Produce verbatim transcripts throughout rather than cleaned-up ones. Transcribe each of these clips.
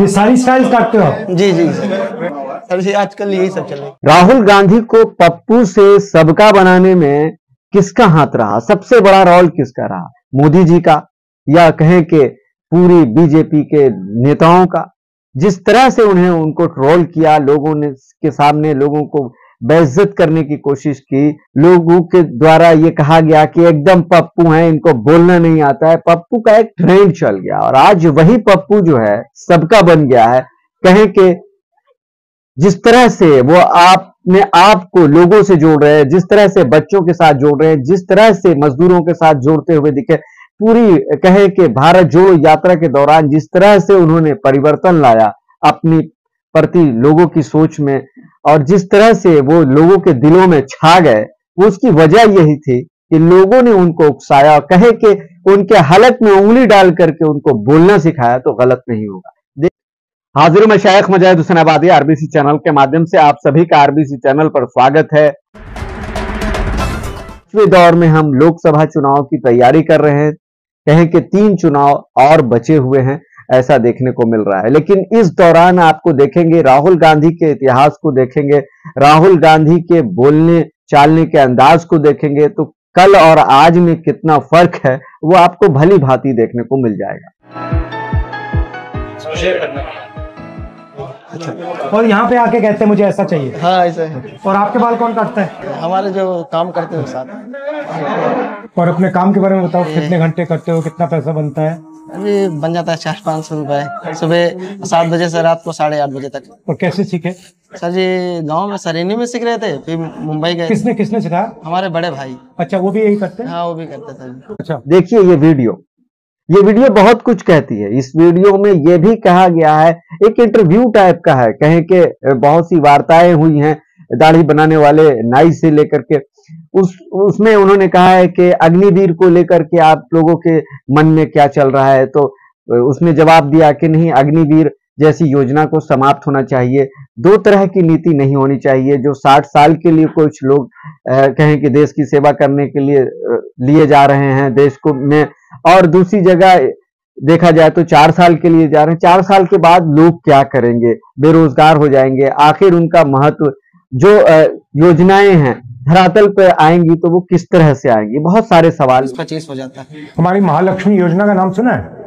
ये सारी स्टाइल काटते हो? जी जी सर, आजकल यही सब चल रहा है। राहुल गांधी को पप्पू से सबका बनाने में किसका हाथ रहा, सबसे बड़ा रोल किसका रहा? मोदी जी का या कहें कि पूरी बीजेपी के नेताओं का? जिस तरह से उन्हें उनको ट्रोल किया, लोगों ने के सामने लोगों को बेइज्जत करने की कोशिश की, लोगों के द्वारा ये कहा गया कि एकदम पप्पू हैं, इनको बोलना नहीं आता है। पप्पू का एक ट्रेंड चल गया और आज वही पप्पू जो है सबका बन गया है। कहें कि जिस तरह से वो आपने आपको लोगों से जोड़ रहे हैं, जिस तरह से बच्चों के साथ जोड़ रहे हैं, जिस तरह से मजदूरों के साथ जोड़ते हुए दिखे, पूरी कहे कि भारत जोड़ो यात्रा के दौरान जिस तरह से उन्होंने परिवर्तन लाया अपनी प्रति लोगों की सोच में और जिस तरह से वो लोगों के दिलों में छा गए, उसकी वजह यही थी कि लोगों ने उनको उकसाया और कहे कि उनके हालत में उंगली डाल करके उनको बोलना सिखाया, तो गलत नहीं होगा। हाजिर मैं शेख मजीद हुसैन आबादी, आरबीसी चैनल के माध्यम से आप सभी का आरबीसी चैनल पर स्वागत है। पांचवें दौर में हम लोकसभा चुनाव की तैयारी कर रहे हैं। कहें कि तीन चुनाव और बचे हुए हैं, ऐसा देखने को मिल रहा है। लेकिन इस दौरान आपको देखेंगे राहुल गांधी के इतिहास को देखेंगे, राहुल गांधी के बोलने चालने के अंदाज को देखेंगे, तो कल और आज में कितना फर्क है वो आपको भली भांति देखने को मिल जाएगा। अच्छा, और यहाँ पे आके कहते हैं मुझे ऐसा चाहिए। हाँ, ऐसा है। और आपके बाल कौन काटता है? हमारे जो काम करते हैं साथ। और अपने काम के बारे में बताओ, कितने घंटे करते हो, कितना पैसा बनता है? अभी बन जाता है चार पाँच सौ रुपए, सुबह सात बजे से रात को साढ़े आठ बजे तक। और कैसे सीखे सर? जी गाँव में सरेनी में सीख रहे थे, फिर मुंबई गए। किसने किसने सिखाया? हमारे बड़े भाई। अच्छा, वो भी यही करते हैं? हाँ, वो भी करते सर। अच्छा, देखिए ये वीडियो ये वीडियो बहुत कुछ कहती है। इस वीडियो में यह भी कहा गया है, एक इंटरव्यू टाइप का है। कहें कि बहुत सी वार्ताएं हुई हैं दाढ़ी बनाने वाले नाई से लेकर के, उस उसमें उन्होंने कहा है कि अग्निवीर को लेकर के आप लोगों के मन में क्या चल रहा है, तो उसने जवाब दिया कि नहीं, अग्निवीर जैसी योजना को समाप्त होना चाहिए। दो तरह की नीति नहीं होनी चाहिए, जो साठ साल के लिए कुछ लोग कहें कि देश की सेवा करने के लिए लिए जा रहे हैं देश को में, और दूसरी जगह देखा जाए तो चार साल के लिए जा रहे हैं। चार साल के बाद लोग क्या करेंगे, बेरोजगार हो जाएंगे। आखिर उनका महत्व, जो योजनाएं हैं धरातल पर आएंगी तो वो किस तरह से आएंगी, बहुत सारे सवाल। पच्चीस हो जाता है। हमारी महालक्ष्मी योजना का नाम सुना है?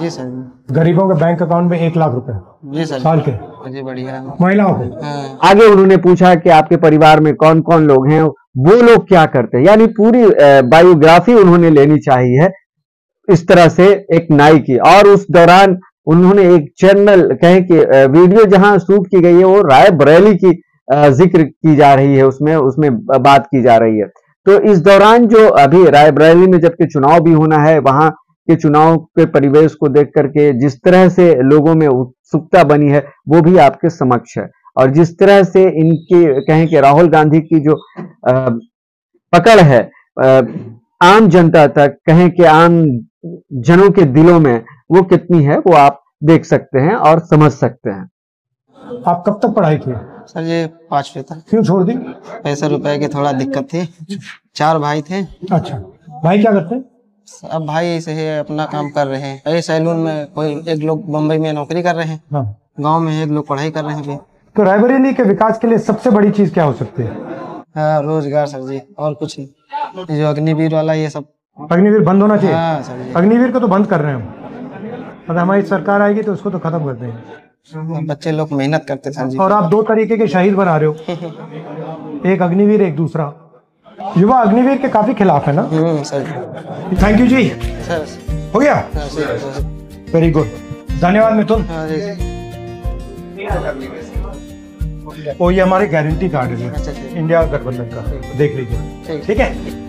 जी सर। गरीबों के बैंक अकाउंट में एक लाख रुपए। जी सर। साल के। जी बढ़िया। महिलाओं को। आगे उन्होंने पूछा कि आपके परिवार में कौन कौन लोग हैं, वो लोग क्या करते हैं, यानी पूरी बायोग्राफी उन्होंने लेनी चाहिए इस तरह से एक नाई की। और उस दौरान उन्होंने एक चैनल कहे कि वीडियो जहां शूट की गई है वो रायबरेली की जिक्र की जा रही है, उसमें उसमें बात की जा रही है। तो इस दौरान जो अभी रायबरेली में जबकि चुनाव भी होना है, वहां के चुनाव के परिवेश को देख करके जिस तरह से लोगों में उत्सुकता बनी है वो भी आपके समक्ष है। और जिस तरह से इनके कहें कि राहुल गांधी की जो पकड़ है आम जनता तक, कहें कि आम जनों के दिलों में वो कितनी है, वो आप देख सकते हैं और समझ सकते हैं। आप कब तक पढ़ाई की? सर ये पांचवे तक। क्यों छोड़ दी? पैसे रुपए की थोड़ा दिक्कत थी, चार भाई थे। अच्छा, भाई क्या करते हैं? अब भाई ऐसे है, अपना काम कर रहे हैं। ये सैलून में कोई एक लोग बम्बई में नौकरी कर रहे हैं, हाँ। गांव में एक लोग पढ़ाई कर रहे हैं। तो रायबरेली के विकास के लिए सबसे बड़ी चीज क्या हो सकती है? हाँ, रोजगार सर जी, और कुछ नहीं। जो अग्निवीर वाला, ये सब अग्निवीर बंद होना चाहिए। हाँ, अग्निवीर को तो बंद कर रहे हैं, अगर हमारी सरकार आएगी तो उसको तो खत्म कर देंगे। बच्चे लोग मेहनत करते सर जी। और आप दो तरीके के शहीद बना रहे हो, एक अग्निवीर एक दूसरा। युवा अग्निवीर के काफी खिलाफ है ना? सर। थैंक यू जी। सर हो गया? वेरी गुड, धन्यवाद मिथुन। और ये हमारे गारंटी कार्ड है इंडिया गठबंधन का, देख लीजिए। ठीक है।